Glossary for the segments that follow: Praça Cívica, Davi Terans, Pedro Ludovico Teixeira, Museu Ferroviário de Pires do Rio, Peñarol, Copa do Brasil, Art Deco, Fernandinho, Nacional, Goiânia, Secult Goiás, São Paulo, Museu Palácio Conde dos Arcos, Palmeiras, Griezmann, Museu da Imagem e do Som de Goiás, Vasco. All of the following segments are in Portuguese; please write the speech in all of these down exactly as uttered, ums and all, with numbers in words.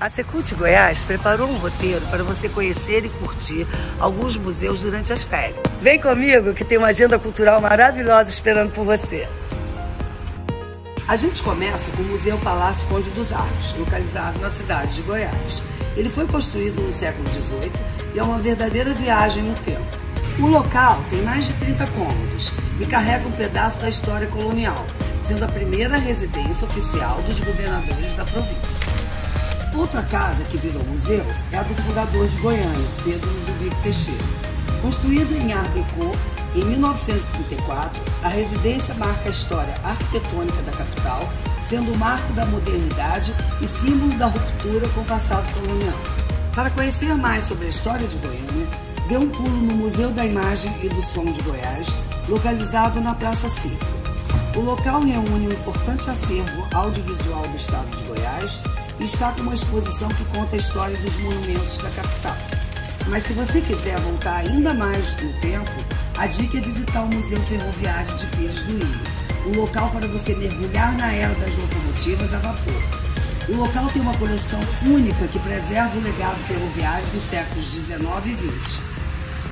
A Secult Goiás preparou um roteiro para você conhecer e curtir alguns museus durante as férias. Vem comigo que tem uma agenda cultural maravilhosa esperando por você. A gente começa com o Museu Palácio Conde dos Arcos, localizado na cidade de Goiás. Ele foi construído no século dezoito e é uma verdadeira viagem no tempo. O local tem mais de trinta cômodos e carrega um pedaço da história colonial, sendo a primeira residência oficial dos governadores da província. Outra casa que virou museu é a do fundador de Goiânia, Pedro Ludovico Teixeira. Construído em Art Deco, em mil novecentos e trinta e quatro, a residência marca a história arquitetônica da capital, sendo o marco da modernidade e símbolo da ruptura com o passado colonial. Para conhecer mais sobre a história de Goiânia, dê um pulo no Museu da Imagem e do Som de Goiás, localizado na Praça Cívica. O local reúne um importante acervo audiovisual do estado de Goiás e está com uma exposição que conta a história dos monumentos da capital. Mas se você quiser voltar ainda mais no tempo, a dica é visitar o Museu Ferroviário de Pires do Rio, um local para você mergulhar na era das locomotivas a vapor. O local tem uma coleção única que preserva o legado ferroviário dos séculos dezenove e vinte.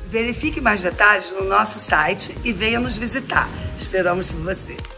Verifique mais detalhes no nosso site e venha nos visitar. Esperamos por você!